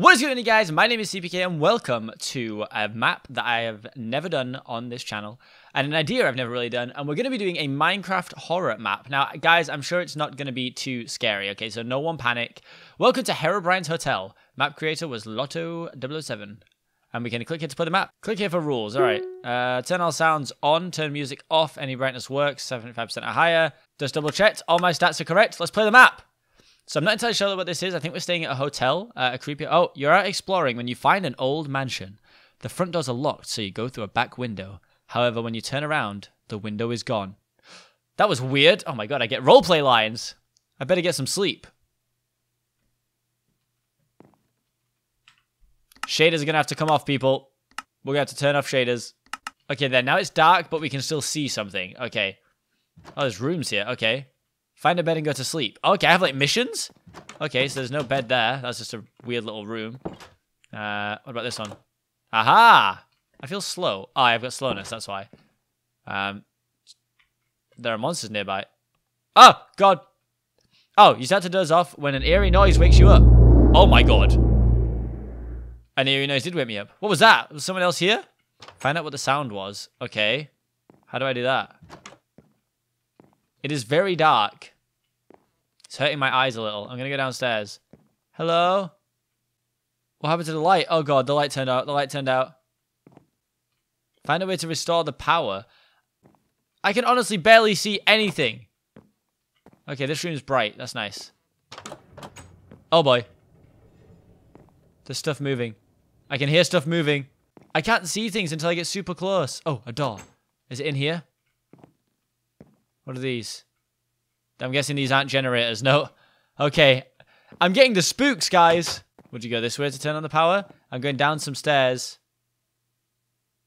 What is going on, guys? My name is CPK and welcome to a map that I have never done on this channel and an idea I've never really done, and we're going to be doing a Minecraft horror map. Now, guys, I'm sure it's not going to be too scary, okay? So no one panic. Welcome to Herobrine's Hotel. Map creator was Lotto007. And we can click here to play the map. Click here for rules, all right. Turn all sounds on, turn music off, any brightness works, 75% or higher. Just double check, all my stats are correct. Let's play the map. So I'm not entirely sure what this is. I think we're staying at a hotel, a creepy... Oh, you're out exploring when you find an old mansion. The front doors are locked, so you go through a back window. However, when you turn around, the window is gone. That was weird. Oh my god, I get roleplay lines. I better get some sleep. Shaders are gonna have to come off, people. We're gonna have to turn off shaders. Okay, then. Now it's dark, but we can still see something. Okay. Oh, there's rooms here. Okay. Find a bed and go to sleep. Okay, I have, like, missions? Okay, so there's no bed there. That's just a weird little room. What about this one? Aha! I feel slow. Oh, I've got slowness, that's why. There are monsters nearby. Oh, God! Oh, you start to doze off when an eerie noise wakes you up. Oh, my God. An eerie noise did wake me up. What was that? Was someone else here? Find out what the sound was. Okay. How do I do that? It is very dark. It's hurting my eyes a little. I'm gonna go downstairs. Hello? What happened to the light? Oh god, the light turned out. The light turned out. Find a way to restore the power. I can honestly barely see anything. Okay, this room's bright. That's nice. Oh boy. There's stuff moving. I can hear stuff moving. I can't see things until I get super close. Oh, a door. Is it in here? What are these? I'm guessing these aren't generators. No. Okay. I'm getting the spooks, guys. Would you go this way to turn on the power? I'm going down some stairs.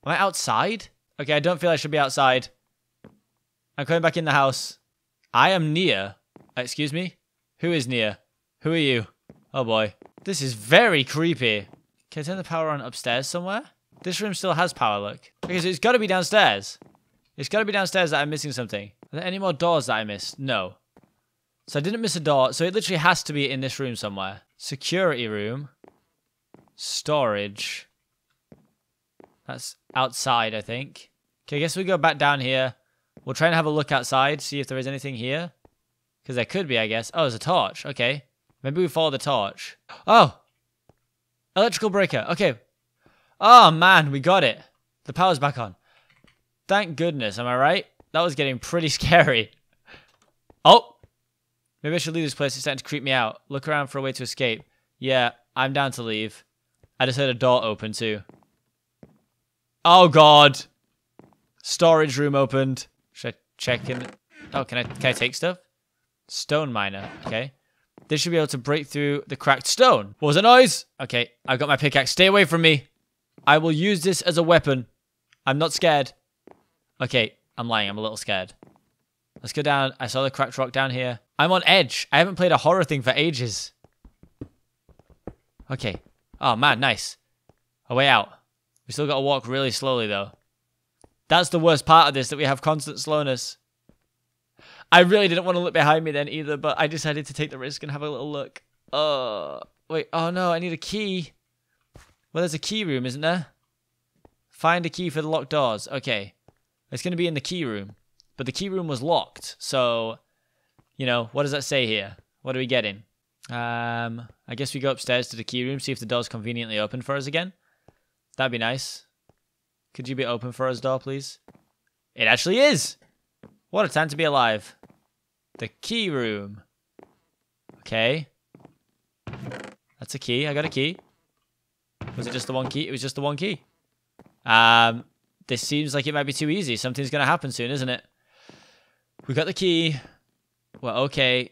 Am I outside? Okay, I don't feel I should be outside. I'm coming back in the house. I am near. Excuse me? Who is near? Who are you? Oh, boy. This is very creepy. Can I turn the power on upstairs somewhere? This room still has power, look. Okay, so it's got to be downstairs. It's got to be downstairs that I'm missing something. Are there any more doors that I missed? No. So I didn't miss a door, so it literally has to be in this room somewhere. Security room. Storage. That's outside, I think. Okay, I guess we go back down here. We'll try and have a look outside, see if there is anything here. Because there could be, I guess. Oh, there's a torch. Okay. Maybe we follow the torch. Oh! Electrical breaker. Okay. Oh, man, we got it. The power's back on. Thank goodness, am I right? That was getting pretty scary. Oh! Maybe I should leave this place. It's starting to creep me out. Look around for a way to escape. Yeah, I'm down to leave. I just heard a door open too. Oh god! Storage room opened. Should I check in? Oh, can I take stuff? Stone miner. Okay. This should be able to break through the cracked stone. What was that noise? Okay, I've got my pickaxe. Stay away from me. I will use this as a weapon. I'm not scared. Okay. I'm lying, I'm a little scared. Let's go down. I saw the cracked rock down here. I'm on edge. I haven't played a horror thing for ages. Okay. Oh, man, nice. A way out. We still got to walk really slowly, though. That's the worst part of this, that we have constant slowness. I really didn't want to look behind me then either, but I decided to take the risk and have a little look. Oh, wait. Oh, no, I need a key. Well, there's a key room, isn't there? Find a key for the locked doors. Okay. It's going to be in the key room, but the key room was locked, so, you know, what does that say here? What are we getting? I guess we go upstairs to the key room, see if the door's conveniently open for us again. That'd be nice. Could you be open for us, door, please? It actually is! What a time to be alive. The key room. Okay. That's a key. I got a key. Was it just the one key? It was just the one key. This seems like it might be too easy. Something's going to happen soon, isn't it? We got the key. Well, okay.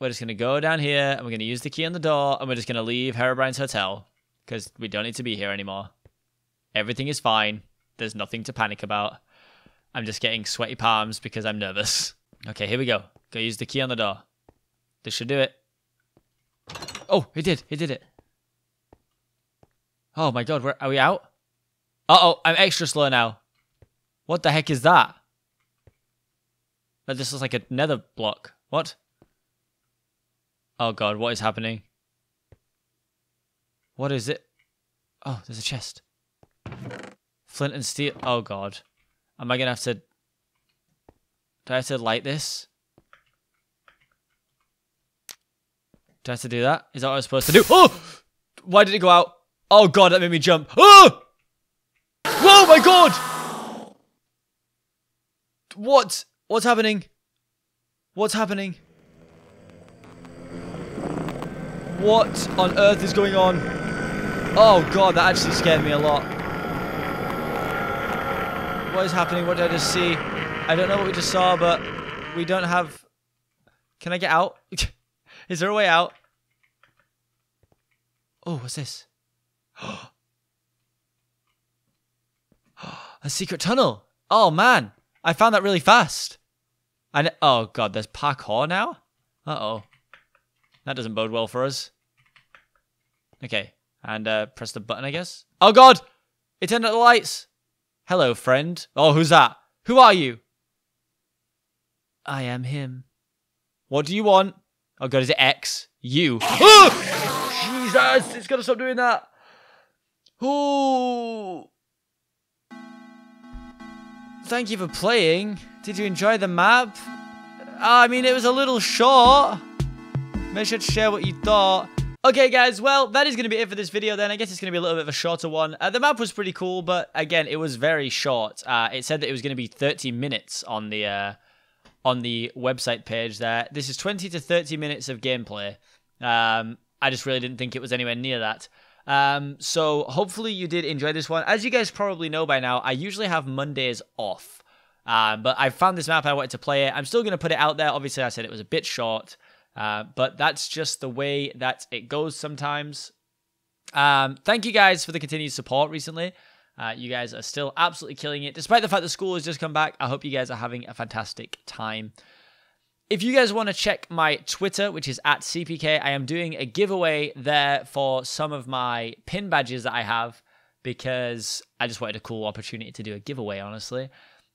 We're just going to go down here, and we're going to use the key on the door, and we're just going to leave Herobrine's Hotel, because we don't need to be here anymore. Everything is fine. There's nothing to panic about. I'm just getting sweaty palms because I'm nervous. Okay, here we go. Go use the key on the door. This should do it. Oh, it did. It did it. Oh, my God. Are we out? Uh-oh, I'm extra slow now. What the heck is that? This looks like a nether block. What? Oh, God, what is happening? What is it? Oh, there's a chest. Flint and steel. Oh, God. Am I going to have to... Do I have to light this? Do I have to do that? Is that what I was supposed to do? Oh! Why did it go out? Oh, God, that made me jump. Oh! Whoa, my God! What? What's happening? What's happening? What on earth is going on? Oh, God, that actually scared me a lot. What is happening? What did I just see? I don't know what we just saw, but we don't have... Can I get out? Is there a way out? Oh, what's this? A secret tunnel. Oh, man. I found that really fast. And oh, God, there's parkour now? Uh-oh. That doesn't bode well for us. Okay. And press the button, I guess. Oh, God! It turned out the lights! Hello, friend. Oh, who's that? Who are you? I am him. What do you want? Oh, God, is it X? You. Oh! Jesus! It's gotta stop doing that! Ooh! Thank you for playing. Did you enjoy the map? I mean, it was a little short. Make sure to share what you thought. Okay, guys, well, that is going to be it for this video then. I guess it's going to be a little bit of a shorter one. The map was pretty cool, but again, it was very short. It said that it was going to be 30 minutes on the website page there. This is 20 to 30 minutes of gameplay. I just really didn't think it was anywhere near that. So hopefully you did enjoy this one. As you guys probably know by now, I usually have Mondays off. But I found this map, I wanted to play it. I'm still going to put it out there. Obviously, I said it was a bit short. But that's just the way that it goes sometimes. Thank you guys for the continued support recently. You guys are still absolutely killing it. Despite the fact that school has just come back, I hope you guys are having a fantastic time. If you guys want to check my Twitter, which is at CPK, I am doing a giveaway there for some of my pin badges that I have because I just wanted a cool opportunity to do a giveaway, honestly.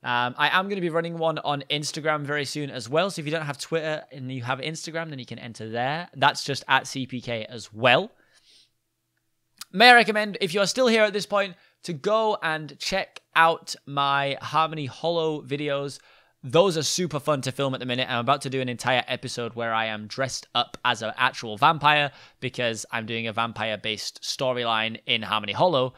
I am going to be running one on Instagram very soon as well. So if you don't have Twitter and you have Instagram, then you can enter there. That's just at CPK as well. May I recommend, if you're still here at this point, to go and check out my Harmony Hollow videos. Those are super fun to film at the minute. I'm about to do an entire episode where I am dressed up as an actual vampire because I'm doing a vampire-based storyline in Harmony Hollow.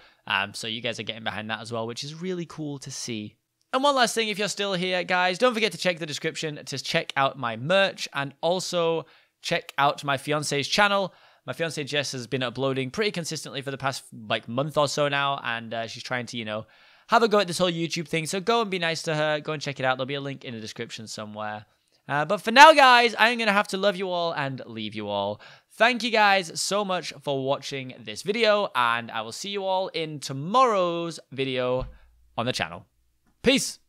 So you guys are getting behind that as well, which is really cool to see. And one last thing, if you're still here, guys, don't forget to check the description to check out my merch and also check out my fiance's channel. My fiance Jess has been uploading pretty consistently for the past like month or so now, and she's trying to, you know, have a go at this whole YouTube thing. So go and be nice to her. Go and check it out. There'll be a link in the description somewhere. But for now, guys, I'm going to have to love you all and leave you all. Thank you guys so much for watching this video, and I will see you all in tomorrow's video on the channel. Peace.